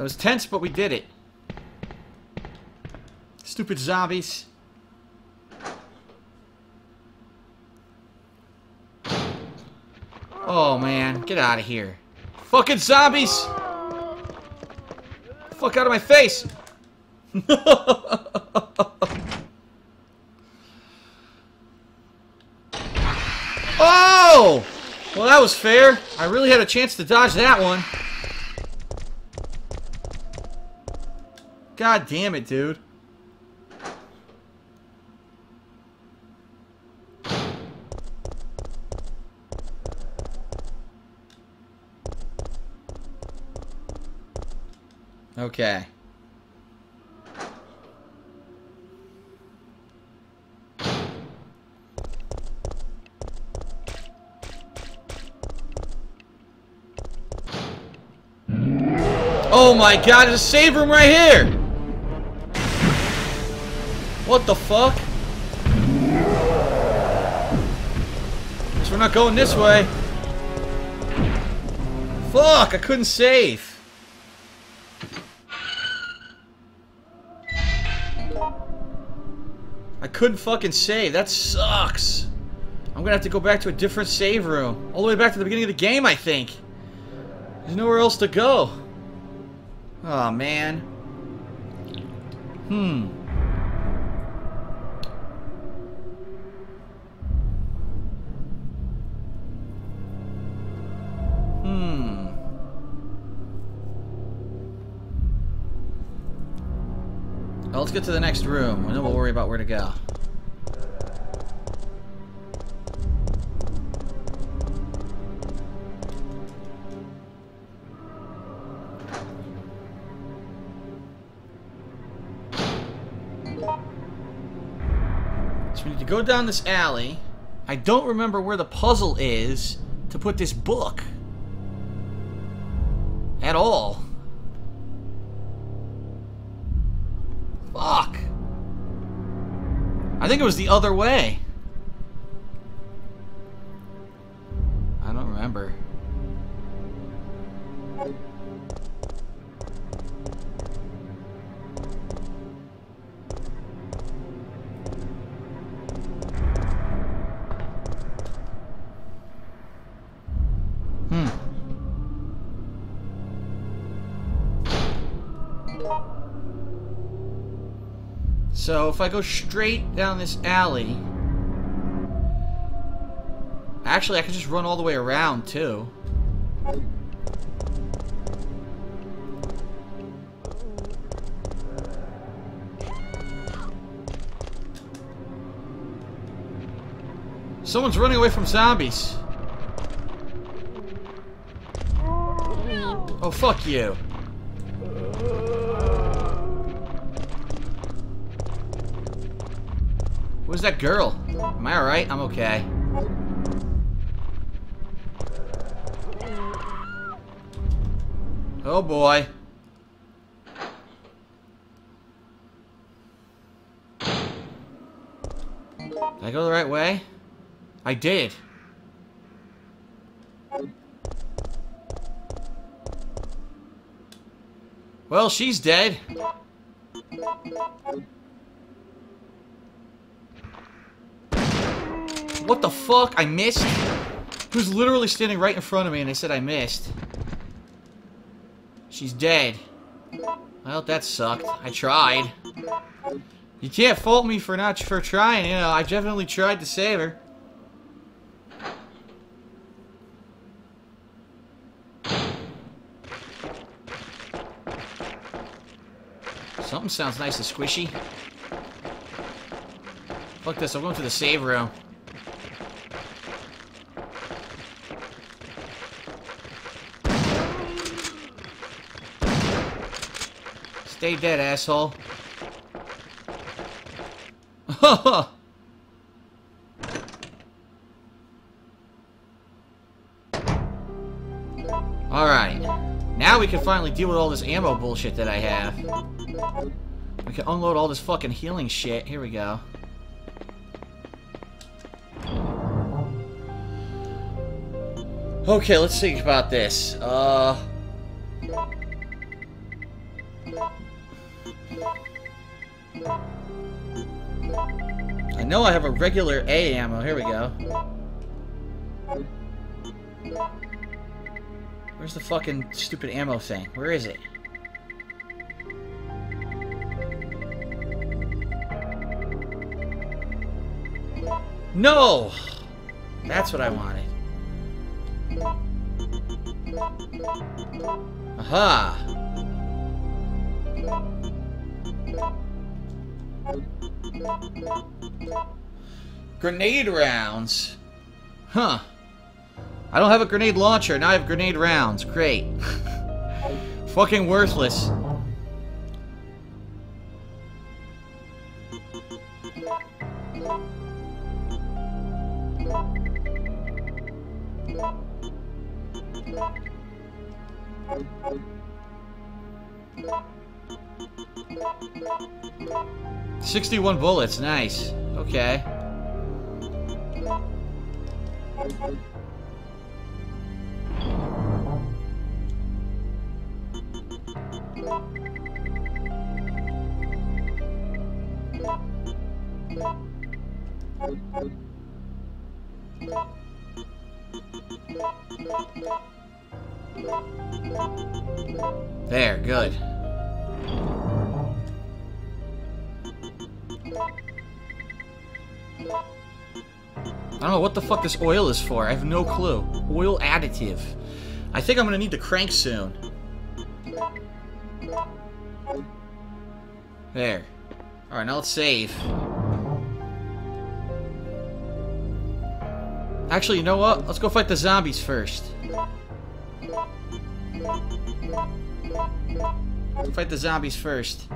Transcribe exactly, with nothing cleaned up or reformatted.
That was tense, but we did it. Stupid zombies. Oh, man. Get out of here. Fucking zombies! Fuck out of my face! Oh! Well, that was fair. I really had a chance to dodge that one. God damn it, dude. Okay. Oh my god, there's a save room right here! What the fuck? Guess we're not going this way. Fuck, I couldn't save. I couldn't fucking save. That sucks. I'm gonna have to go back to a different save room. All the way back to the beginning of the game, I think. There's nowhere else to go. Oh man. Hmm. Hmm. Well, let's get to the next room, and then we'll worry about where to go. So we need to go down this alley. I don't remember where the puzzle is to put this book. At all. Fuck. I think it was the other way. I don't remember. So, if I go straight down this alley... Actually, I can just run all the way around, too. Someone's running away from zombies. Oh, fuck you. Where's that girl? Am I alright? I'm okay. Oh boy. Did I go the right way? I did. Well, she's dead. What the fuck? I missed? Who's literally standing right in front of me and I said I missed. She's dead. Well, that sucked. I tried. You can't fault me for not for trying, you know. I definitely tried to save her. Something sounds nice and squishy. Fuck this, I'm going to the save room. Stay dead, asshole. Alright. Now we can finally deal with all this ammo bullshit that I have. We can unload all this fucking healing shit. Here we go. Okay, let's think about this. Uh... I know I have a regular A ammo. Here we go. Where's the fucking stupid ammo thing? Where is it? No! That's what I wanted. Aha! Grenade rounds. Huh. I don't have a grenade launcher, now I have grenade rounds. Great. Fucking worthless. sixty-one bullets, nice. Okay. There, good. I don't know what the fuck this oil is for. I have no clue. Oil additive. I think I'm gonna need the crank soon. There. Alright, now let's save. Actually, you know what? Let's go fight the zombies first. Fight the zombies first.